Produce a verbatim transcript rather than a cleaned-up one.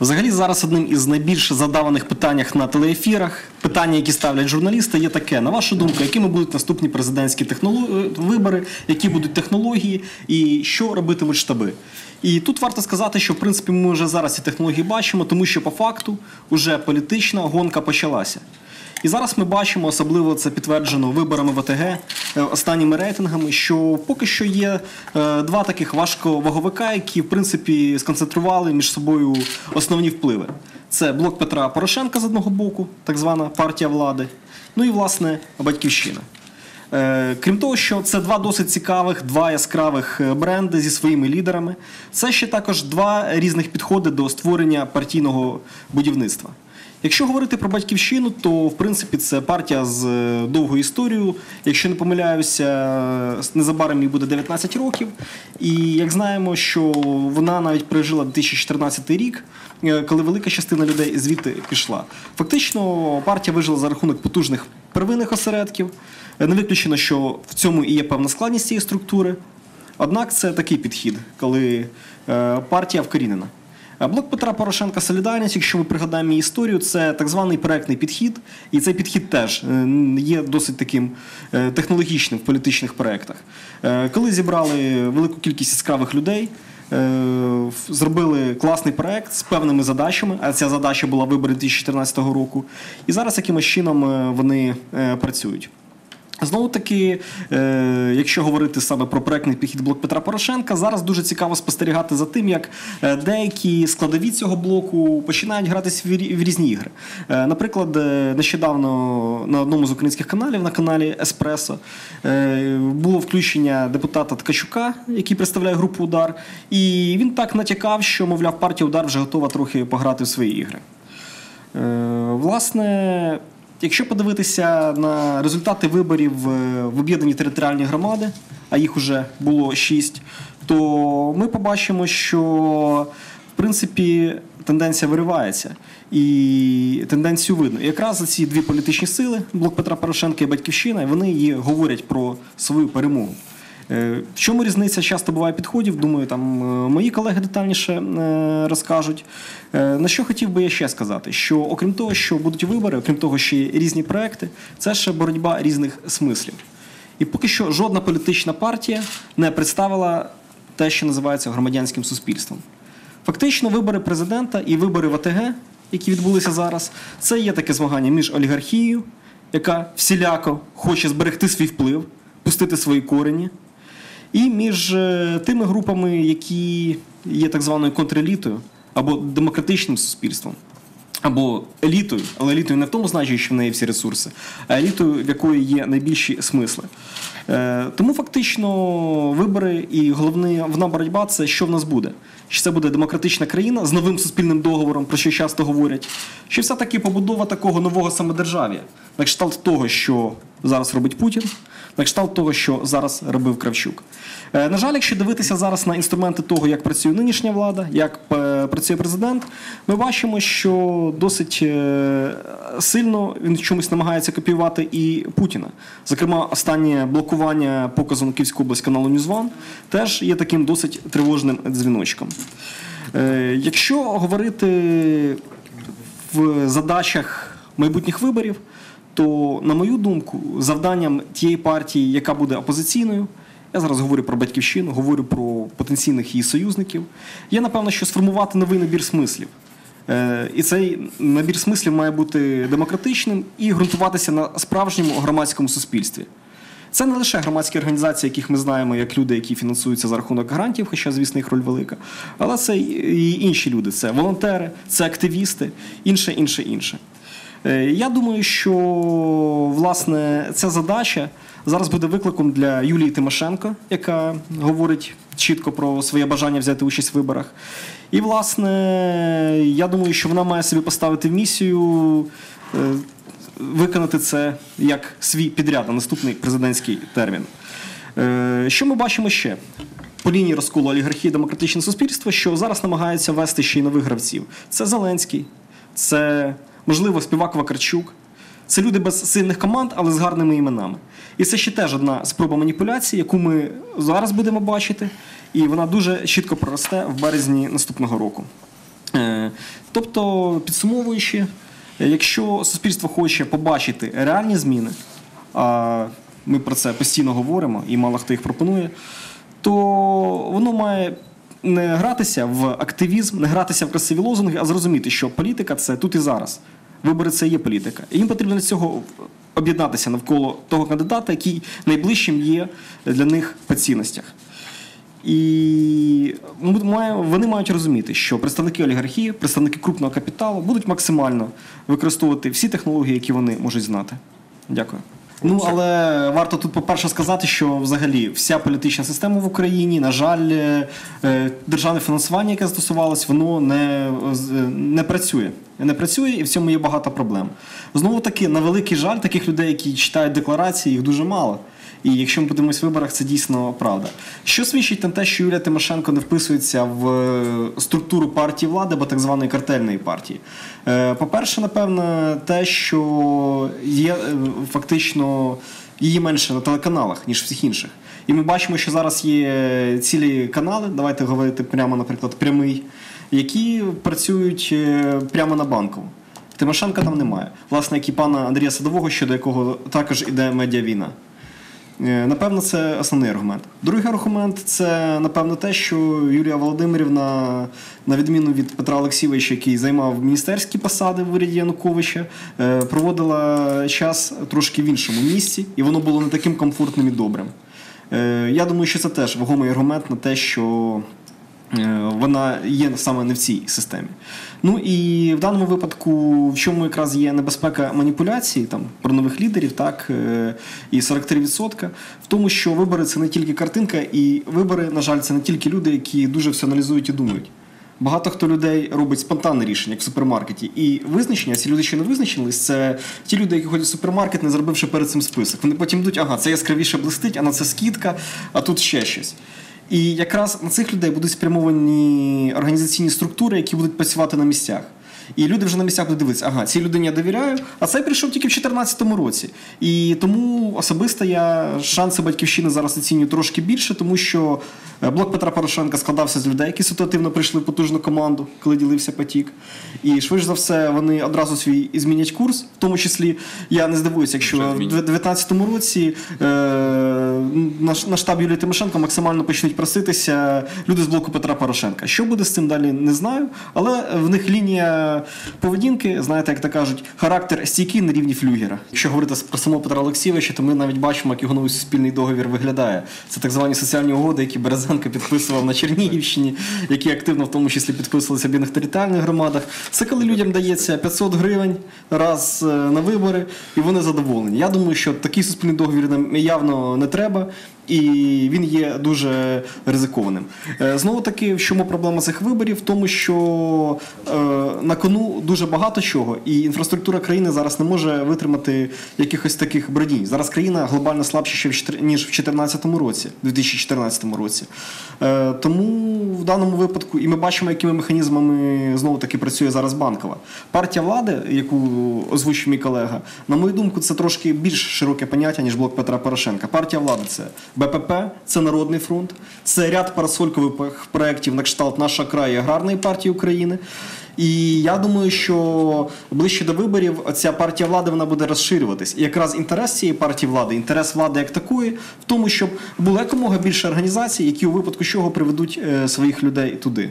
Взагалі зараз одним із найбільш задаваних питань на телеефірах, питання, які ставлять журналісти, є таке. На вашу думку, якими будуть наступні президентські технолог... вибори, які будуть технології і що робитимуть штаби? І тут варто сказати, що в принципі ми вже зараз ці технології бачимо, тому що по факту вже політична гонка почалася. І зараз ми бачимо, особливо це підтверджено виборами ВТГ, останніми рейтингами, що поки що є два таких важковаговика, які, в принципі, сконцентрували між собою основні впливи. Це блок Петра Порошенка з одного боку, так звана партія влади, ну і, власне, Батьківщина. Крім того, що це два досить цікавих, два яскравих бренди зі своїми лідерами, це ще також два різних підходи до створення партійного будівництва. Якщо говорити про Батьківщину, то, в принципі, це партія з довгою історією. Якщо не помиляюся, незабаром їй буде дев'ятнадцять років. І, як знаємо, що вона навіть пережила дві тисячі чотирнадцятий рік, коли велика частина людей звідти пішла. Фактично, партія вижила за рахунок потужних первинних осередків. Не виключено, що в цьому і є певна складність цієї структури. Однак це такий підхід, коли партія вкорінена. Блок Петра Порошенка «Солідарність», якщо ми пригадаємо її історію, це так званий проектний підхід, і цей підхід теж є досить таким технологічним в політичних проектах. Коли зібрали велику кількість яскравих людей, зробили класний проект з певними задачами, а ця задача була вибори дві тисячі чотирнадцятого року, і зараз якимось чином вони працюють. Знову-таки, якщо говорити саме про проєктний підхід блок Петра Порошенка, зараз дуже цікаво спостерігати за тим, як деякі складові цього блоку починають гратись в різні ігри. Наприклад, нещодавно на одному з українських каналів, на каналі «Еспресо», було включення депутата Ткачука, який представляє групу «Удар», і він так натякав, що, мовляв, партія «Удар» вже готова трохи пограти в свої ігри. Власне... Якщо подивитися на результати виборів в об'єднані територіальні громади, а їх уже було шість, то ми побачимо, що, в принципі, тенденція виривається. І тенденцію видно. І якраз ці дві політичні сили, блок Петра Порошенка і Батьківщина, вони говорять про свою перемогу. В чому різниця часто буває підходів, думаю, там мої колеги детальніше розкажуть. На що хотів би я ще сказати, що окрім того, що будуть вибори, окрім того, що є різні проекти, це ще боротьба різних смислів. І поки що жодна політична партія не представила те, що називається громадянським суспільством. Фактично вибори президента і вибори в ОТГ, які відбулися зараз, це є таке змагання між олігархією, яка всіляко хоче зберегти свій вплив, пустити свої корені, і між тими групами, які є так званою контрелітою, або демократичним суспільством, або елітою, але елітою не в тому значенні, що в неї всі ресурси, а елітою, в якої є найбільші смисли. Тому фактично вибори і головна боротьба – це що в нас буде. Чи це буде демократична країна з новим суспільним договором, про що часто говорять, чи все-таки побудова такого нового самодержав'я, на кшталт того, що зараз робить Путін, на кшталт того, що зараз робив Кравчук. На жаль, якщо дивитися зараз на інструменти того, як працює нинішня влада, як працює президент, ми бачимо, що досить сильно він чомусь намагається копіювати і Путіна. Зокрема, останнє блокування показу на Київську область каналу News One теж є таким досить тривожним дзвіночком. Якщо говорити в задачах майбутніх виборів, то, на мою думку, завданням тієї партії, яка буде опозиційною, я зараз говорю про Батьківщину, говорю про потенційних її союзників, є, напевно, що сформувати новий набір смислів. І цей набір смислів має бути демократичним і ґрунтуватися на справжньому громадському суспільстві. Це не лише громадські організації, яких ми знаємо, як люди, які фінансуються за рахунок грантів, хоча, звісно, їх роль велика, але це і інші люди, це волонтери, це активісти, інше, інше, інше. Я думаю, що, власне, ця задача зараз буде викликом для Юлії Тимошенко, яка говорить чітко про своє бажання взяти участь в виборах. І, власне, я думаю, що вона має собі поставити місію виконати це як свій підряд на наступний президентський термін. Що ми бачимо ще? По лінії розколу олігархії демократичне суспільство, що зараз намагається вести ще й нових гравців. Це Зеленський, це... можливо, співак Вакарчук. Це люди без сильних команд, але з гарними іменами. І це ще теж одна спроба маніпуляції, яку ми зараз будемо бачити, і вона дуже чітко проросте в березні наступного року. Тобто, підсумовуючи, якщо суспільство хоче побачити реальні зміни, а ми про це постійно говоримо і мало хто їх пропонує, то воно має не гратися в активізм, не гратися в красиві лозунги, а зрозуміти, що політика – це тут і зараз. Вибори – це є політика. І їм потрібно для цього об'єднатися навколо того кандидата, який найближчим є для них по цінностях. І вони мають розуміти, що представники олігархії, представники крупного капіталу будуть максимально використовувати всі технології, які вони можуть знати. Дякую. Ну, але варто тут, по-перше, сказати, що взагалі вся політична система в Україні, на жаль, державне фінансування, яке застосувалось, воно не, не працює. Не працює, і в цьому є багато проблем. Знову таки, на великий жаль, таких людей, які читають декларації, їх дуже мало. І якщо ми подивимось в виборах, це дійсно правда. Що свідчить на те, що Юлія Тимошенко не вписується в структуру партії влади, або так званої картельної партії? По-перше, напевно, те, що є фактично її менше на телеканалах, ніж всіх інших. І ми бачимо, що зараз є цілі канали, давайте говорити прямо, наприклад, прямий, які працюють прямо на Банкову. Тимошенка там немає. Власне, як і пана Андрія Садового, щодо якого також іде медіавійна. Напевно, це основний аргумент. Другий аргумент – це, напевно, те, що Юлія Володимирівна, на відміну від Петра Олексійовича, який займав міністерські посади в уряді Януковича, проводила час трошки в іншому місці, і воно було не таким комфортним і добрим. Я думаю, що це теж вагомий аргумент на те, що вона є саме не в цій системі. Ну і в даному випадку, в чому якраз є небезпека маніпуляції, там, про нових лідерів, так, і сорок три відсотки, в тому, що вибори – це не тільки картинка, і вибори, на жаль, це не тільки люди, які дуже все аналізують і думають. Багато хто людей робить спонтанне рішення, як в супермаркеті. І визначення, ці люди ще не визначились, це ті люди, які ходять в супермаркет, не зробивши перед цим список. Вони потім йдуть, ага, це яскравіше блистить, а на це скидка, а тут ще щось. І якраз на цих людей будуть спрямовані організаційні структури, які будуть працювати на місцях. І люди вже на місцях будуть дивитися, ага, цій людині я довіряю, а цей прийшов тільки в дві тисячі чотирнадцятому році. І тому особисто я шанси Батьківщини зараз оцінюю трошки більше, тому що блок Петра Порошенка складався з людей, які ситуативно прийшли в потужну команду, коли ділився потік. І швидше за все вони одразу свій змінять курс, в тому числі я не здивуюся, якщо в дві тисячі дев'ятнадцятому році е- на штаб Юлії Тимошенко максимально почнуть проситися люди з блоку Петра Порошенка. Що буде з цим далі, не знаю, але в них лінія поведінки, знаєте, як то кажуть, характер стійкий на рівні флюгера. Якщо говорити про самого Петра Олексійовича, то ми навіть бачимо, як його новий суспільний договір виглядає. Це так звані соціальні угоди, які Березенко підписував на Чернігівщині, які активно в тому числі підписувалися в бідних територіальних громадах. Це коли людям дається п'ятсот гривень раз на вибори, і вони задоволені. Я думаю, що такий суспільний договір нам явно не треба, і він є дуже ризикованим. Знову таки, в чому проблема цих виборів? В тому, що е, на кону дуже багато чого, і інфраструктура країни зараз не може витримати якихось таких бродінь. Зараз країна глобально слабша, ніж в дві тисячі чотирнадцятому році. Е, тому в даному випадку, і ми бачимо, якими механізмами знову таки працює зараз Банкова. Партія влади, яку озвучив мій колега, на мою думку, це трошки більш широке поняття, ніж блок Петра Порошенка. Партія влади – це Бе Пе Пе, це Народний фронт, це ряд парасолькових проєктів на кшталт «Наша Край» і «Аграрної партії України». І я думаю, що ближче до виборів ця партія влади вона буде розширюватись. І якраз інтерес цієї партії влади, інтерес влади як такої, в тому, щоб було якомога більше організацій, які у випадку чого приведуть своїх людей туди.